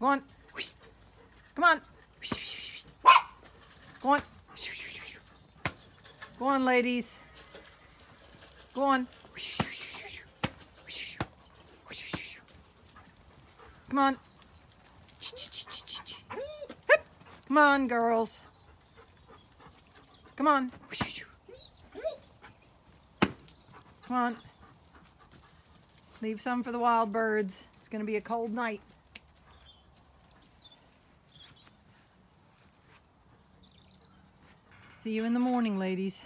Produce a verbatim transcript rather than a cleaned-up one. Go on. Come on. Go on. Go on, ladies. Go on. Come on. Come on, girls. Come on. Come on. Leave some for the wild birds. It's going to be a cold night. See you in the morning, ladies.